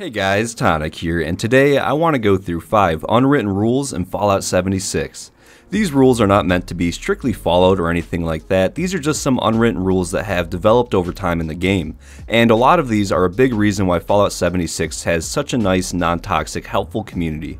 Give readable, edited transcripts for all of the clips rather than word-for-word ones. Hey guys, Tonic here, and today I want to go through 5 unwritten rules in Fallout 76. These rules are not meant to be strictly followed or anything like that. These are just some unwritten rules that have developed over time in the game, and a lot of these are a big reason why Fallout 76 has such a nice, non-toxic, helpful community.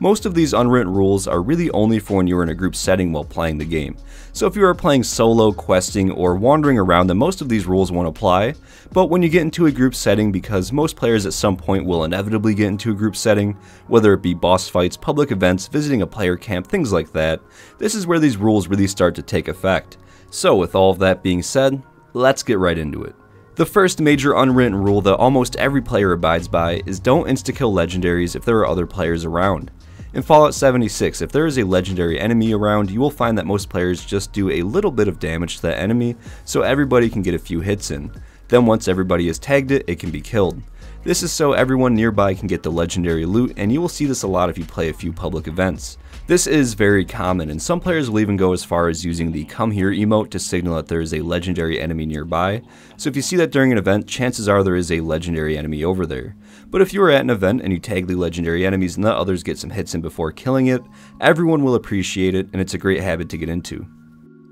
Most of these unwritten rules are really only for when you are in a group setting while playing the game. So if you are playing solo, questing, or wandering around, then most of these rules won't apply. But when you get into a group setting, because most players at some point will inevitably get into a group setting, whether it be boss fights, public events, visiting a player camp, things like that, this is where these rules really start to take effect. So with all of that being said, let's get right into it. The first major unwritten rule that almost every player abides by is don't insta-kill legendaries if there are other players around. In Fallout 76, if there is a legendary enemy around, you will find that most players just do a little bit of damage to that enemy so everybody can get a few hits in. Then once everybody has tagged it, it can be killed. This is so everyone nearby can get the legendary loot, and you will see this a lot if you play a few public events. This is very common, and some players will even go as far as using the come here emote to signal that there is a legendary enemy nearby, so if you see that during an event, chances are there is a legendary enemy over there. But if you are at an event and you tag the legendary enemies and let others get some hits in before killing it, everyone will appreciate it, and it's a great habit to get into.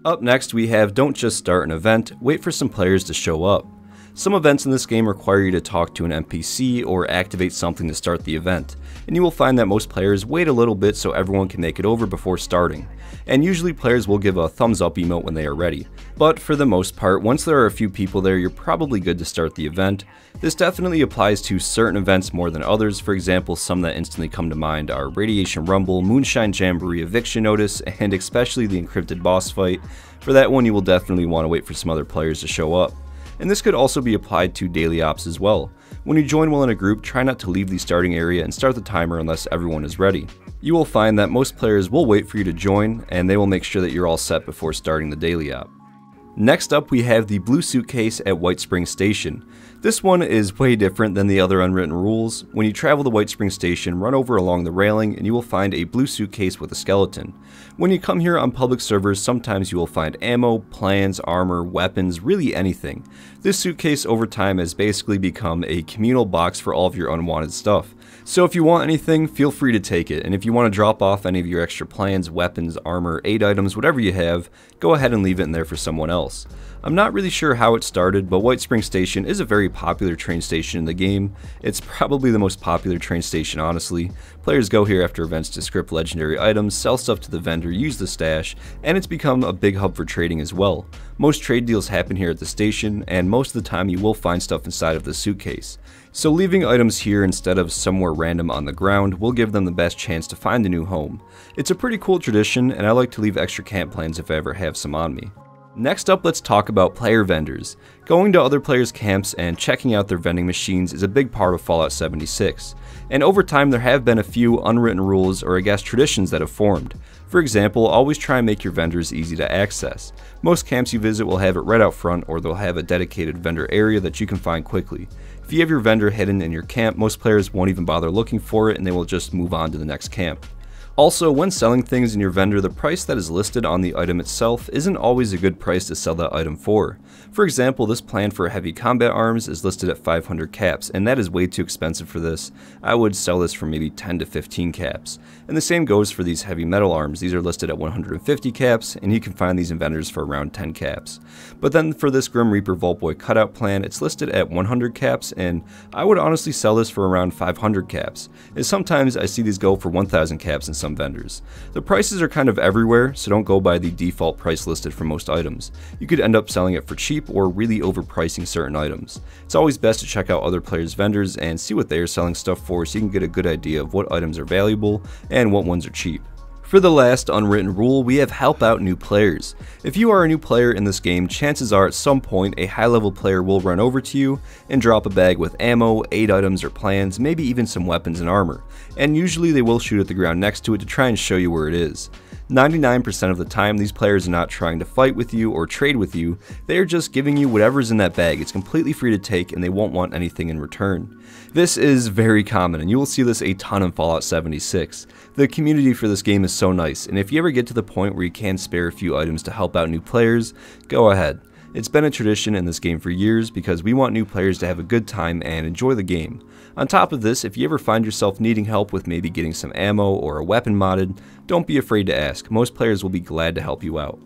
Up next we have don't just start an event, wait for some players to show up. Some events in this game require you to talk to an NPC or activate something to start the event, and you will find that most players wait a little bit so everyone can make it over before starting, and usually players will give a thumbs up emote when they are ready. But for the most part, once there are a few people there, you're probably good to start the event. This definitely applies to certain events more than others. For example, some that instantly come to mind are Radiation Rumble, Moonshine Jamboree, Eviction Notice, and especially the encrypted boss fight. For that one, you will definitely want to wait for some other players to show up. And this could also be applied to daily ops as well. When you join while in a group, try not to leave the starting area and start the timer unless everyone is ready. You will find that most players will wait for you to join, and they will make sure that you're all set before starting the daily op. Next up we have the blue suitcase at Whitespring Station. This one is way different than the other unwritten rules. When you travel to Whitespring Station, run over along the railing and you will find a blue suitcase with a skeleton. When you come here on public servers, sometimes you will find ammo, plans, armor, weapons, really anything. This suitcase over time has basically become a communal box for all of your unwanted stuff. So if you want anything, feel free to take it, and if you want to drop off any of your extra plans, weapons, armor, aid items, whatever you have, go ahead and leave it in there for someone else. I'm not really sure how it started, but Whitespring Station is a very popular train station in the game. It's probably the most popular train station, honestly. Players go here after events to script legendary items, sell stuff to the vendor, use the stash, and it's become a big hub for trading as well. Most trade deals happen here at the station, and most of the time you will find stuff inside of the suitcase. So leaving items here instead of somewhere random on the ground will give them the best chance to find a new home. It's a pretty cool tradition, and I like to leave extra camp plans if I ever have some on me. Next up, let's talk about player vendors. Going to other players' camps and checking out their vending machines is a big part of Fallout 76, and over time there have been a few unwritten rules or I guess traditions that have formed. For example, always try and make your vendors easy to access. Most camps you visit will have it right out front, or they'll have a dedicated vendor area that you can find quickly. If you have your vendor hidden in your camp, most players won't even bother looking for it and they will just move on to the next camp. Also, when selling things in your vendor, the price that is listed on the item itself isn't always a good price to sell that item for. For example, this plan for heavy combat arms is listed at 500 caps, and that is way too expensive for this. I would sell this for maybe 10 to 15 caps. And the same goes for these heavy metal arms. These are listed at 150 caps, and you can find these in vendors for around 10 caps. But then for this Grim Reaper Vault Boy cutout plan, it's listed at 100 caps, and I would honestly sell this for around 500 caps. And sometimes I see these go for 1,000 caps in some vendors. The prices are kind of everywhere, so don't go by the default price listed for most items. You could end up selling it for cheap or really overpricing certain items. It's always best to check out other players' vendors and see what they are selling stuff for so you can get a good idea of what items are valuable and what ones are cheap. For the last unwritten rule, we have help out new players. If you are a new player in this game, chances are at some point a high level player will run over to you and drop a bag with ammo, aid items or plans, maybe even some weapons and armor, and usually they will shoot at the ground next to it to try and show you where it is. 99% of the time these players are not trying to fight with you or trade with you, they are just giving you whatever's in that bag. It's completely free to take and they won't want anything in return. This is very common and you will see this a ton in Fallout 76. The community for this game is so nice, and if you ever get to the point where you can spare a few items to help out new players, go ahead. It's been a tradition in this game for years because we want new players to have a good time and enjoy the game. On top of this, if you ever find yourself needing help with maybe getting some ammo or a weapon modded, don't be afraid to ask. Most players will be glad to help you out.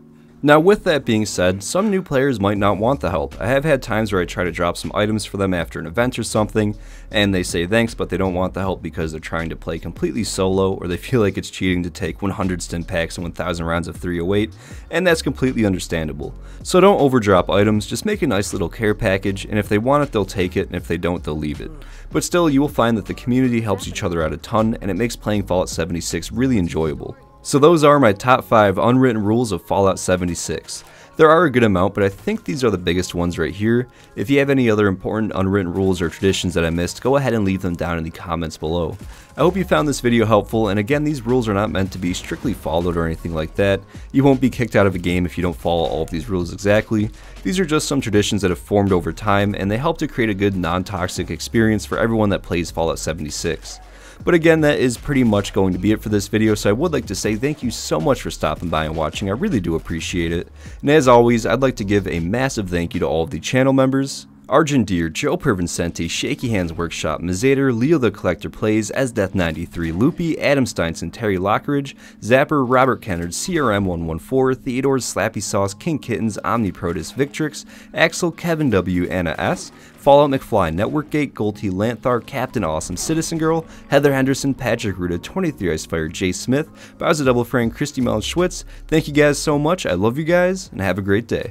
Now with that being said, some new players might not want the help. I have had times where I try to drop some items for them after an event or something, and they say thanks but they don't want the help because they're trying to play completely solo, or they feel like it's cheating to take 100 stim packs and 1000 rounds of 308, and that's completely understandable. So don't overdrop items, just make a nice little care package, and if they want it they'll take it, and if they don't they'll leave it. But still, you will find that the community helps each other out a ton, and it makes playing Fallout 76 really enjoyable. So those are my top 5 unwritten rules of Fallout 76. There are a good amount, but I think these are the biggest ones right here. If you have any other important unwritten rules or traditions that I missed, go ahead and leave them down in the comments below. I hope you found this video helpful, and again, these rules are not meant to be strictly followed or anything like that. You won't be kicked out of a game if you don't follow all of these rules exactly. These are just some traditions that have formed over time, and they help to create a good non-toxic experience for everyone that plays Fallout 76. But again, that is pretty much going to be it for this video, so I would like to say thank you so much for stopping by and watching. I really do appreciate it. And as always, I'd like to give a massive thank you to all of the channel members. Arjun Deer, Joe Pervincenti, Shaky Hands Workshop, Mazader, Leo the Collector Plays, SDeath93, Loopy, Adam Steinson, Terry Lockeridge, Zapper, Robert Kennard, CRM114, Theodore, Slappy Sauce, King Kittens, Omniprotus, Victrix, Axel, Kevin W, Anna S, Fallout McFly, Networkgate, Golty, Lanthar, Captain Awesome, Citizen Girl, Heather Henderson, Patrick Ruda, 23 Icefire, Jay Smith, Bowser Double Frank, Christy Mellon Schwitz. Thank you guys so much, I love you guys, and have a great day.